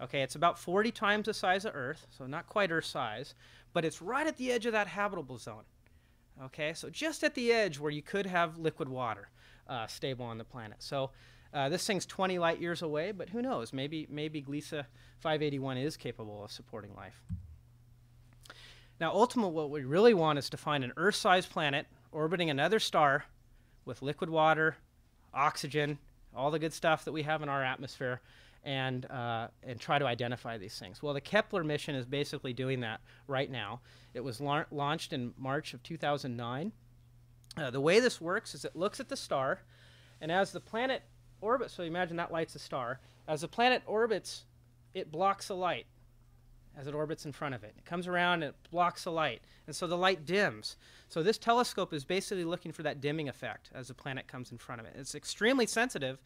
Okay, it's about forty times the size of Earth, so not quite Earth size, but it's right at the edge of that habitable zone. Okay, so just at the edge where you could have liquid water uh, stable on the planet. So uh, this thing's twenty light years away, but who knows? Maybe, maybe Gliese five eighty-one is capable of supporting life. Now, ultimately, what we really want is to find an Earth-sized planet orbiting another star with liquid water, oxygen, all the good stuff that we have in our atmosphere, and, uh, and try to identify these things. Well, the Kepler mission is basically doing that right now. It was la launched in March of two thousand nine. Uh, the way this works is it looks at the star, and as the planet orbits, so imagine that light's a star. As the planet orbits, it blocks the light as it orbits in front of it. It comes around and it blocks the light, and so the light dims. So this telescope is basically looking for that dimming effect as the planet comes in front of it. It's extremely sensitive,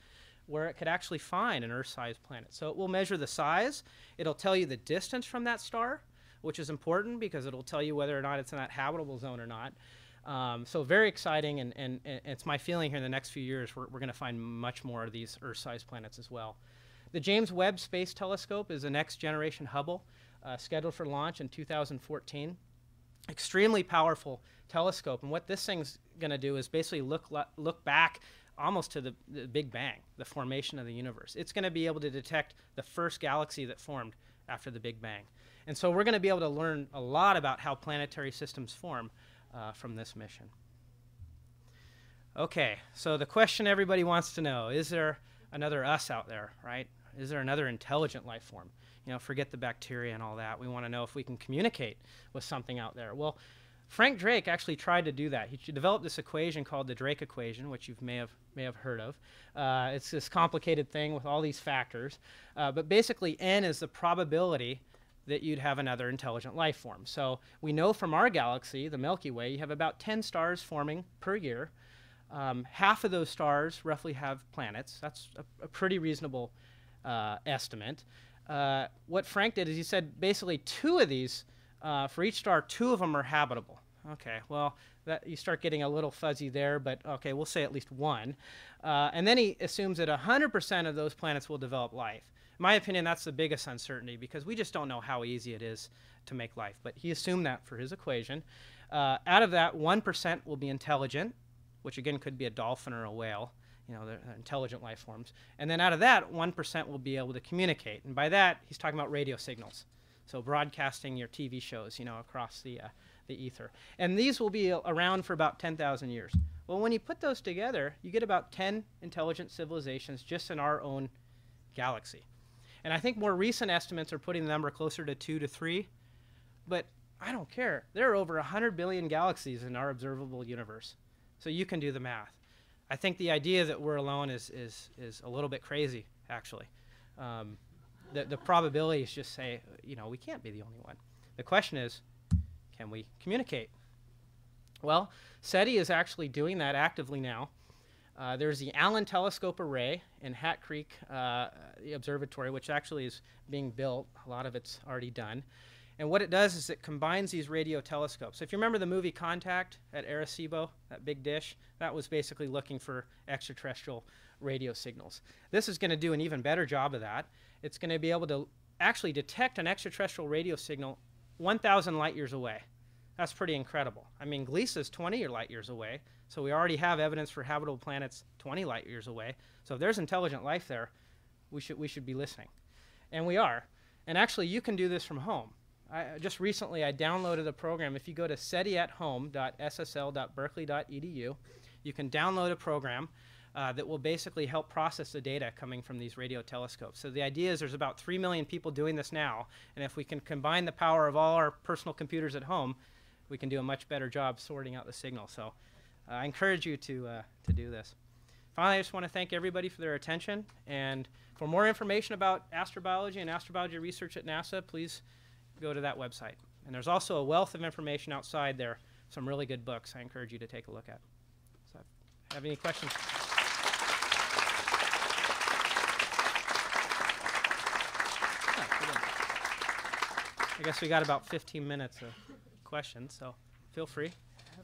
where it could actually find an Earth-sized planet. So it will measure the size. It'll tell you the distance from that star, which is important because it'll tell you whether or not it's in that habitable zone or not. Um, so very exciting, and, and, and it's my feeling here in the next few years we're, we're going to find much more of these Earth-sized planets as well. The James Webb Space Telescope is the next-generation Hubble, uh, scheduled for launch in two thousand fourteen. Extremely powerful telescope, and what this thing's going to do is basically look, look back almost to the, the Big Bang, the formation of the universe. It's going to be able to detect the first galaxy that formed after the Big Bang. And so we're going to be able to learn a lot about how planetary systems form uh, from this mission. Okay, so the question everybody wants to know, is there another us out there, right? Is there another intelligent life form? You know, forget the bacteria and all that. We want to know if we can communicate with something out there. Well, Frank Drake actually tried to do that. He developed this equation called the Drake equation, which you may have, may have heard of. Uh, it's this complicated thing with all these factors. Uh, but basically, N is the probability that you'd have another intelligent life form. So we know from our galaxy, the Milky Way, you have about ten stars forming per year. Um, half of those stars roughly have planets. That's a, a pretty reasonable uh, estimate. Uh, what Frank did is he said basically two of these, uh, for each star, two of them are habitable. Okay, well, that you start getting a little fuzzy there, but okay, we'll say at least one. Uh, and then he assumes that one hundred percent of those planets will develop life. In my opinion, that's the biggest uncertainty, because we just don't know how easy it is to make life. But he assumed that for his equation. Uh, out of that, one percent will be intelligent, which again could be a dolphin or a whale. You know, they're intelligent life forms. And then out of that, one percent will be able to communicate. And by that, he's talking about radio signals. So broadcasting your T V shows, you know, across the, uh, the ether. And these will be around for about ten thousand years. Well, when you put those together, you get about ten intelligent civilizations just in our own galaxy. And I think more recent estimates are putting the number closer to two to three. But I don't care. There are over one hundred billion galaxies in our observable universe. So you can do the math. I think the idea that we're alone is, is, is a little bit crazy, actually. Um, the, the probabilities just say, you know, we can't be the only one. The question is, can we communicate? Well, SETI is actually doing that actively now. Uh, there's the Allen Telescope Array in Hat Creek uh, Observatory, which actually is being built. A lot of it's already done. And what it does is it combines these radio telescopes. So if you remember the movie Contact at Arecibo, that big dish, that was basically looking for extraterrestrial radio signals. This is going to do an even better job of that. It's going to be able to actually detect an extraterrestrial radio signal one thousand light years away. That's pretty incredible. I mean, GLESA's twenty light years away, so we already have evidence for habitable planets twenty light years away. So if there's intelligent life there, we should, we should be listening. And we are. And actually, you can do this from home. I, just recently, I downloaded a program. If you go to SETI at home dot S S L dot berkeley dot E D U, you can download a program uh, that will basically help process the data coming from these radio telescopes. So the idea is there's about three million people doing this now, and if we can combine the power of all our personal computers at home, we can do a much better job sorting out the signal. So uh, I encourage you to, uh, to do this. Finally, I just want to thank everybody for their attention. And for more information about astrobiology and astrobiology research at NASA, please go to that website. And there's also a wealth of information outside there, some really good books I encourage you to take a look at. So have any questions? I guess we got about fifteen minutes of questions, so feel free.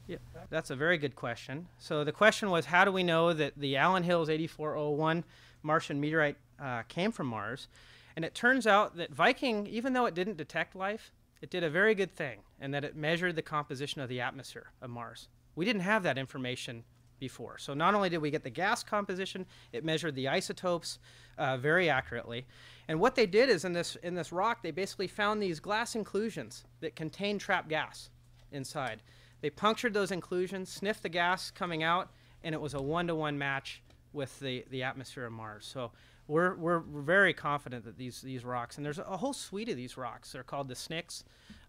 Yeah, that's a very good question. So the question was, how do we know that the Allen Hills eighty-four oh one Martian meteorite uh, came from Mars? And it turns out that Viking, even though it didn't detect life, it did a very good thing, and that it measured the composition of the atmosphere of Mars. We didn't have that information before. So not only did we get the gas composition, it measured the isotopes uh, very accurately. And what they did is in this, in this rock, they basically found these glass inclusions that contain trapped gas inside. They punctured those inclusions, sniffed the gas coming out, and it was a one-to-one match with the, the atmosphere of Mars. So We're, we're very confident that these, these rocks, and there's a whole suite of these rocks. They're called the S N Cs.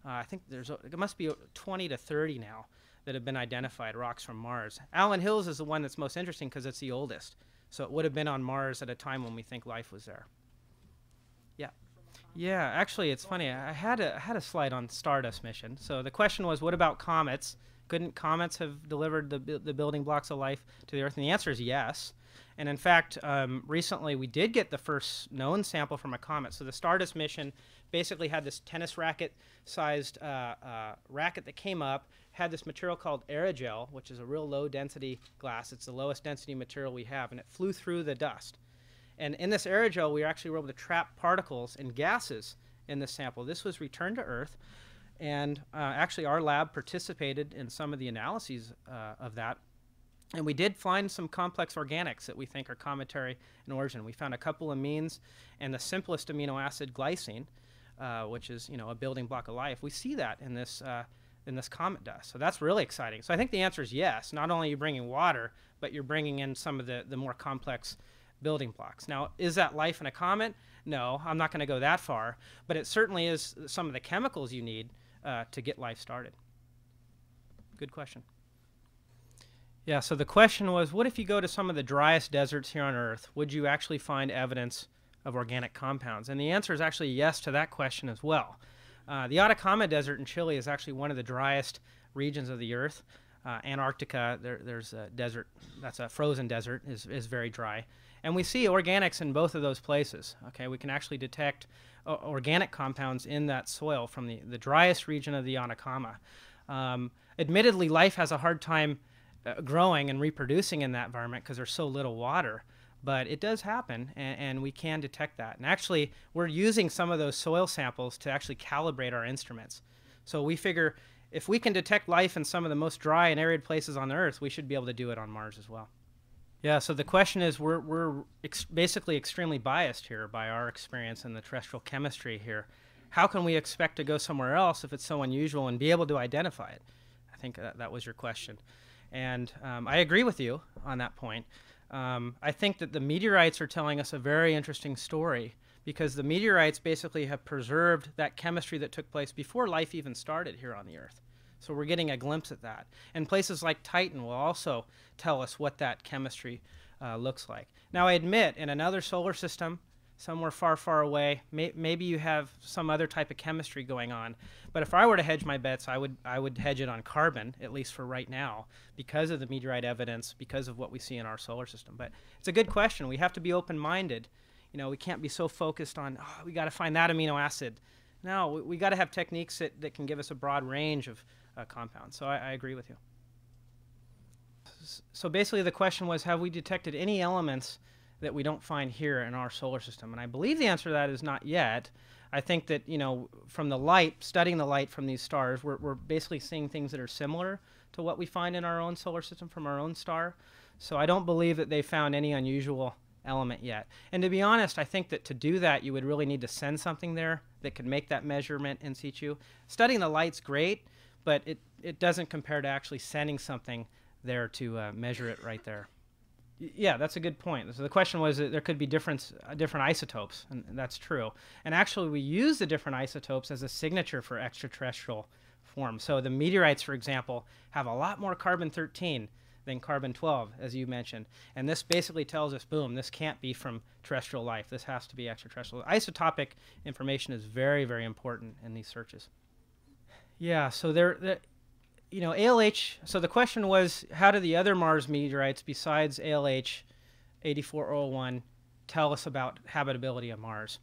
Uh, I think there's a, it must be twenty to thirty now that have been identified, rocks from Mars. Allen Hills is the one that's most interesting because it's the oldest. So it would have been on Mars at a time when we think life was there. Yeah. Yeah, actually, it's funny. I had a, I had a slide on Stardust mission. So the question was, what about comets? Couldn't comets have delivered the, the building blocks of life to the Earth? And the answer is yes. And in fact, um, recently we did get the first known sample from a comet. So the Stardust mission basically had this tennis racket-sized uh, uh, racket that came up, had this material called aerogel, which is a real low-density glass. It's the lowest density material we have, and it flew through the dust. And in this aerogel, we actually were able to trap particles and gases in this sample. This was returned to Earth, and uh, actually our lab participated in some of the analyses uh, of that. And we did find some complex organics that we think are cometary in origin. We found a couple amines and the simplest amino acid, glycine, uh, which is, you know, a building block of life. We see that in this, uh, in this comet dust. So that's really exciting. So I think the answer is yes. Not only are you bringing water, but you're bringing in some of the, the more complex building blocks. Now, is that life in a comet? No, I'm not going to go that far. But it certainly is some of the chemicals you need uh, to get life started. Good question. Yeah, so the question was, what if you go to some of the driest deserts here on Earth? Would you actually find evidence of organic compounds? And the answer is actually yes to that question as well. Uh, the Atacama Desert in Chile is actually one of the driest regions of the Earth. Uh, Antarctica, there, there's a desert, that's a frozen desert, is, is very dry. And we see organics in both of those places. Okay, we can actually detect uh, organic compounds in that soil from the, the driest region of the Atacama. Um, admittedly, life has a hard time uh, growing and reproducing in that environment because there's so little water. But it does happen, and, and we can detect that. And actually, we're using some of those soil samples to actually calibrate our instruments. So we figure if we can detect life in some of the most dry and arid places on Earth, we should be able to do it on Mars as well. Yeah, so the question is, we're, we're ex basically extremely biased here by our experience in the terrestrial chemistry here. How can we expect to go somewhere else if it's so unusual and be able to identify it? I think that, that was your question. And um, I agree with you on that point. Um, I think that the meteorites are telling us a very interesting story, because the meteorites basically have preserved that chemistry that took place before life even started here on the Earth. So we're getting a glimpse at that. And places like Titan will also tell us what that chemistry uh, looks like. Now, I admit, in another solar system, somewhere far, far away, may maybe you have some other type of chemistry going on. But if I were to hedge my bets, I would, I would hedge it on carbon, at least for right now, because of the meteorite evidence, because of what we see in our solar system. But it's a good question. We have to be open-minded. You know, we can't be so focused on, oh, we got to find that amino acid. No, we, we got to have techniques that, that can give us a broad range of uh, compounds. So I, I agree with you. So basically the question was, have we detected any elements that we don't find here in our solar system? And I believe the answer to that is not yet. I think that, you know, from the light, studying the light from these stars, we're, we're basically seeing things that are similar to what we find in our own solar system from our own star. So I don't believe that they found any unusual element yet. And to be honest, I think that to do that, you would really need to send something there that could make that measurement in situ. Studying the light's great, but it, it doesn't compare to actually sending something there to uh, measure it right there. Yeah, that's a good point. So the question was that there could be different, uh, different isotopes, and that's true. And actually, we use the different isotopes as a signature for extraterrestrial form. So the meteorites, for example, have a lot more carbon thirteen than carbon twelve, as you mentioned. And this basically tells us, boom, this can't be from terrestrial life. This has to be extraterrestrial. Isotopic information is very, very important in these searches. Yeah, so there... there You know, A L H, so the question was, how do the other Mars meteorites besides A L H eighty-four oh one tell us about habitability of Mars?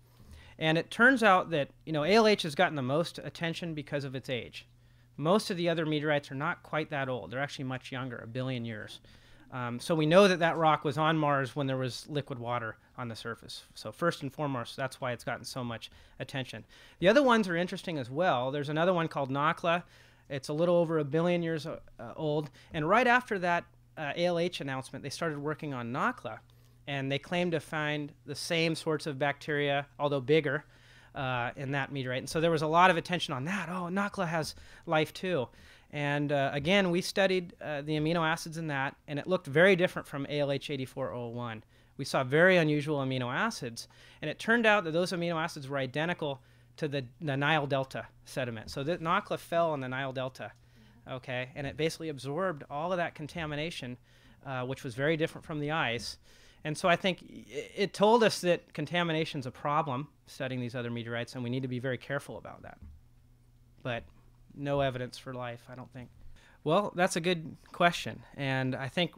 And it turns out that, you know, A L H has gotten the most attention because of its age. Most of the other meteorites are not quite that old. They're actually much younger, a billion years. Um, so we know that that rock was on Mars when there was liquid water on the surface. So first and foremost, that's why it's gotten so much attention. The other ones are interesting as well. There's another one called Nakhla. It's a little over a billion years uh, old. And right after that uh, A L H announcement, they started working on Nakhla. And they claimed to find the same sorts of bacteria, although bigger, uh, in that meteorite. And so there was a lot of attention on that. Oh, Nakhla has life too. And uh, again, we studied uh, the amino acids in that, and it looked very different from A L H eighty-four oh one. We saw very unusual amino acids. And it turned out that those amino acids were identical to the, the Nile Delta sediment. So that Nakhla fell in the Nile Delta, okay? And it basically absorbed all of that contamination, uh, which was very different from the ice. And so I think it, it told us that contamination's a problem, studying these other meteorites, and we need to be very careful about that. But no evidence for life, I don't think. Well, that's a good question. And I think,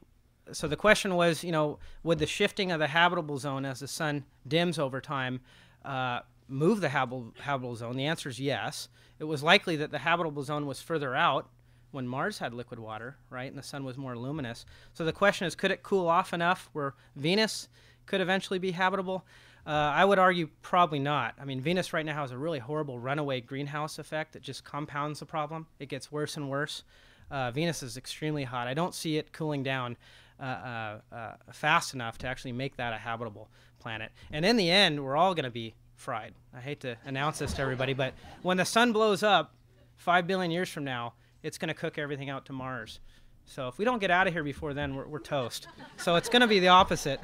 so the question was, you know, would the shifting of the habitable zone as the sun dims over time uh, move the habitable zone? The answer is yes. It was likely that the habitable zone was further out when Mars had liquid water, right? And the sun was more luminous. So the question is, could it cool off enough where Venus could eventually be habitable? Uh, I would argue probably not. I mean, Venus right now has a really horrible runaway greenhouse effect that just compounds the problem. It gets worse and worse. Uh, Venus is extremely hot. I don't see it cooling down uh, uh, uh, fast enough to actually make that a habitable planet. And in the end, we're all going to be fried. I hate to announce this to everybody, but when the sun blows up five billion years from now, it's going to cook everything out to Mars. So if we don't get out of here before then, we're, we're toast. So it's going to be the opposite.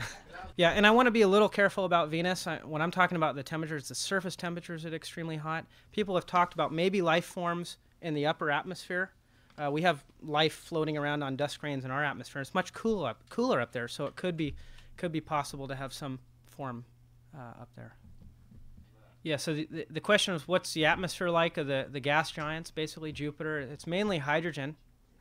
Yeah, and I want to be a little careful about Venus. I, when I'm talking about the temperatures, the surface temperatures are extremely hot. People have talked about maybe life forms in the upper atmosphere. Uh, we have life floating around on dust grains in our atmosphere. It's much cooler up, cooler up there, so it could be, could be possible to have some form uh, up there. Yeah, so the, the question was, what's the atmosphere like of the, the gas giants, basically Jupiter? It's mainly hydrogen,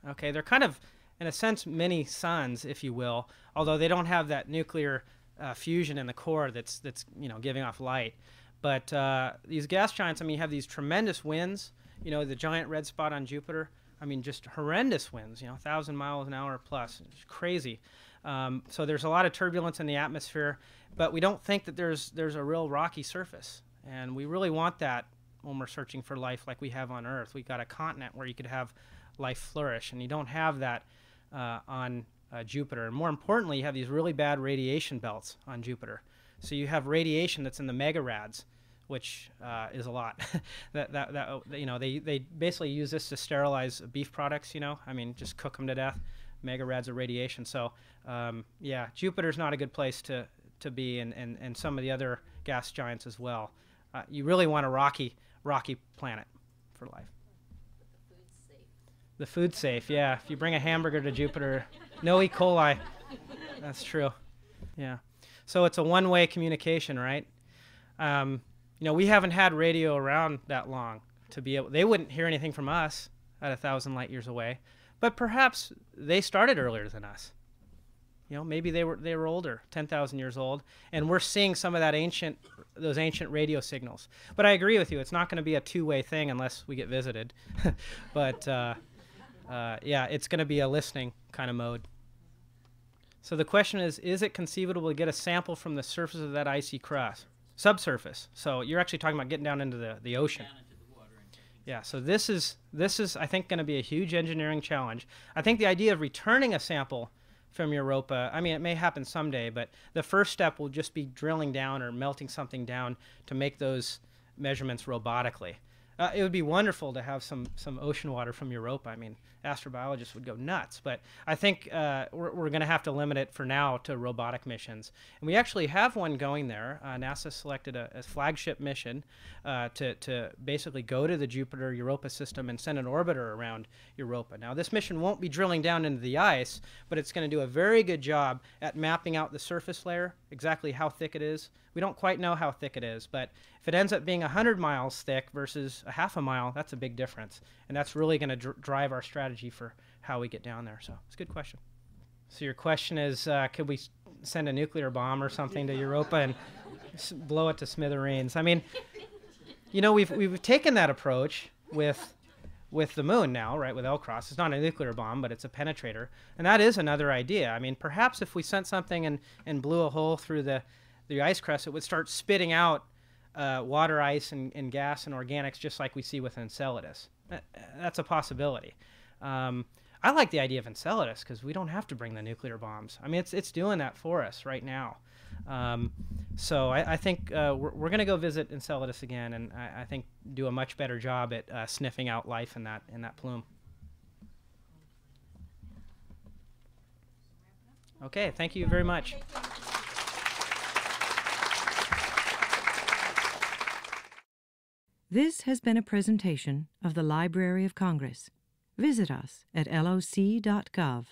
okay? They're kind of, in a sense, mini suns, if you will, although they don't have that nuclear uh, fusion in the core that's, that's, you know, giving off light. But uh, these gas giants, I mean, you have these tremendous winds. You know, the giant red spot on Jupiter I mean, just horrendous winds, you know, one thousand miles an hour plus, it's crazy. Um, so there's a lot of turbulence in the atmosphere, but we don't think that there's, there's a real rocky surface. And we really want that when we're searching for life like we have on Earth. We've got a continent where you could have life flourish, and you don't have that uh, on uh, Jupiter. And more importantly, you have these really bad radiation belts on Jupiter. So you have radiation that's in the megarads, which uh, is a lot. that, that, that, you know, they, they basically use this to sterilize beef products, you know? I mean, just cook them to death, megarads of radiation. So um, yeah, Jupiter's not a good place to, to be, and, and, and some of the other gas giants as well. Uh, you really want a rocky, rocky planet for life. The food's safe. The food's safe, yeah. If you bring a hamburger to Jupiter, no E. coli. That's true, yeah. So it's a one-way communication, right? Um, you know, we haven't had radio around that long to be able, they wouldn't hear anything from us at a thousand light years away, but perhaps they started earlier than us. You know, maybe they were, they were older, ten thousand years old, and we're seeing some of that ancient, those ancient radio signals. But I agree with you, it's not gonna be a two-way thing unless we get visited. But uh, uh, yeah, it's gonna be a listening kind of mode. So the question is, is it conceivable to get a sample from the surface of that icy crust? Subsurface. So you're actually talking about getting down into the, the ocean. Down into the water and yeah, so this is, this is I think, going to be a huge engineering challenge. I think the idea of returning a sample from Europa, I mean, it may happen someday, but the first step will just be drilling down or melting something down to make those measurements robotically. Uh, it would be wonderful to have some, some ocean water from Europa. I mean, astrobiologists would go nuts. But I think uh, we're, we're going to have to limit it for now to robotic missions. And we actually have one going there. Uh, NASA selected a, a flagship mission uh, to, to basically go to the Jupiter-Europa system and send an orbiter around Europa. Now, this mission won't be drilling down into the ice, but it's going to do a very good job at mapping out the surface layer, exactly how thick it is. We don't quite know how thick it is, but if it ends up being one hundred miles thick versus a half a mile, that's a big difference. And that's really going to dr drive our strategy for how we get down there. So it's a good question. So your question is, uh, could we send a nuclear bomb or something to Europa and s blow it to smithereens? I mean, you know, we've, we've taken that approach with, with the moon now, right, with L CROSS. It's not a nuclear bomb, but it's a penetrator. And that is another idea. I mean, perhaps if we sent something and, and blew a hole through the, the ice crust, it would start spitting out Uh, water, ice, and, and gas and organics, just like we see with Enceladus. That, that's a possibility. Um, I like the idea of Enceladus because we don't have to bring the nuclear bombs. I mean, it's, it's doing that for us right now. Um, so I, I think uh, we're, we're going to go visit Enceladus again, and I, I think do a much better job at uh, sniffing out life in that, in that plume. Okay, thank you very much. This has been a presentation of the Library of Congress. Visit us at L O C dot gov.